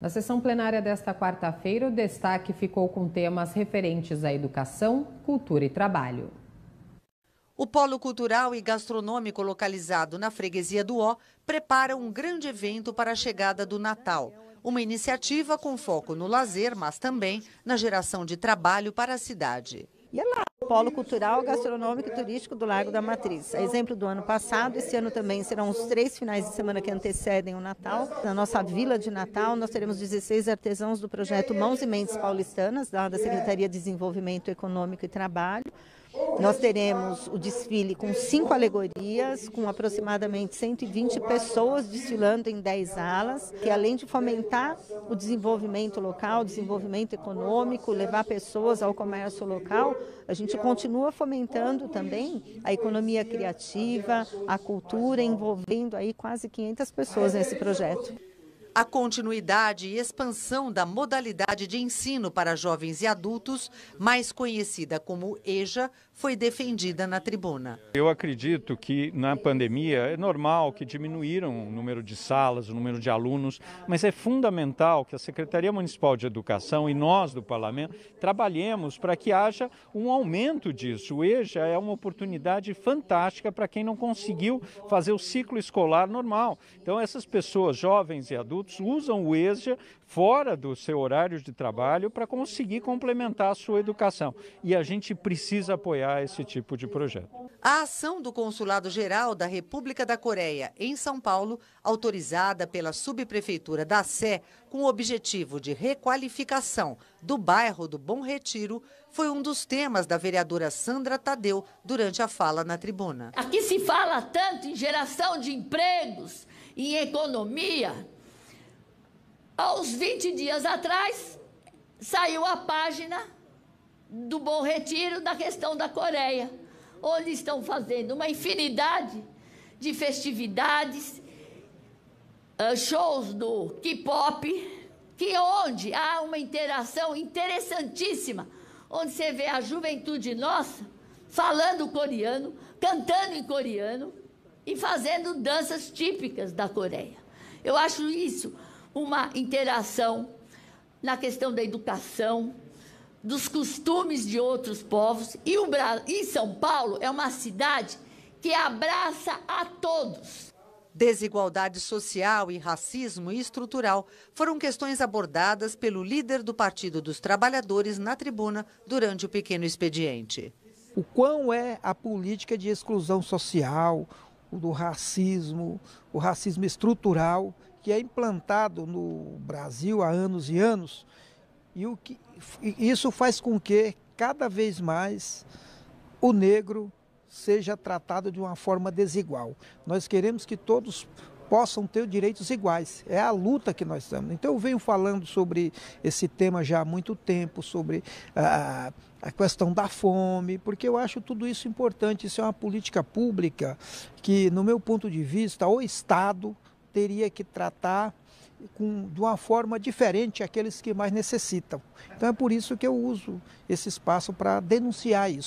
Na sessão plenária desta quarta-feira, o destaque ficou com temas referentes à educação, cultura e trabalho. O polo cultural e gastronômico localizado na Freguesia do Ó prepara um grande evento para a chegada do Natal. Uma iniciativa com foco no lazer, mas também na geração de trabalho para a cidade. E é lá, o polo cultural, gastronômico e turístico do Largo da Matriz. A exemplo do ano passado, esse ano também serão os 3 finais de semana que antecedem o Natal. Na nossa Vila de Natal, nós teremos 16 artesãos do projeto Mãos e Mentes Paulistanas, da Secretaria de Desenvolvimento Econômico e Trabalho. Nós teremos o desfile com 5 alegorias, com aproximadamente 120 pessoas desfilando em 10 alas, que além de fomentar o desenvolvimento local, desenvolvimento econômico, levar pessoas ao comércio local, a gente continua fomentando também a economia criativa, a cultura, envolvendo aí quase 500 pessoas nesse projeto. A continuidade e expansão da modalidade de ensino para jovens e adultos, mais conhecida como EJA, foi defendida na tribuna. Eu acredito que na pandemia é normal que diminuíram o número de salas, o número de alunos, mas é fundamental que a Secretaria Municipal de Educação e nós do Parlamento trabalhemos para que haja um aumento disso. O EJA é uma oportunidade fantástica para quem não conseguiu fazer o ciclo escolar normal. Então essas pessoas, jovens e adultos, usam o EJA fora do seu horário de trabalho para conseguir complementar a sua educação. E a gente precisa apoiar esse tipo de projeto. A ação do Consulado Geral da República da Coreia, em São Paulo, autorizada pela subprefeitura da Sé, com o objetivo de requalificação do bairro do Bom Retiro, foi um dos temas da vereadora Sandra Tadeu durante a fala na tribuna. Aqui se fala tanto em geração de empregos, em economia. Há uns 20 dias atrás, saiu a página do Bom Retiro da questão da Coreia, onde estão fazendo uma infinidade de festividades, shows do K-pop, que onde há uma interação interessantíssima, onde você vê a juventude nossa falando coreano, cantando em coreano e fazendo danças típicas da Coreia. Eu acho isso uma interação na questão da educação, dos costumes de outros povos. E São Paulo é uma cidade que abraça a todos. Desigualdade social e racismo estrutural foram questões abordadas pelo líder do Partido dos Trabalhadores na tribuna durante o pequeno expediente. O quão é a política de exclusão social, o racismo estrutural, que é implantado no Brasil há anos e anos, e isso faz com que cada vez mais o negro seja tratado de uma forma desigual. Nós queremos que todos possam ter direitos iguais, é a luta que nós estamos. Então eu venho falando sobre esse tema já há muito tempo, sobre a questão da fome, porque eu acho tudo isso importante. Isso é uma política pública que, no meu ponto de vista, o Estado teria que tratar de uma forma diferente aqueles que mais necessitam. Então é por isso que eu uso esse espaço para denunciar isso.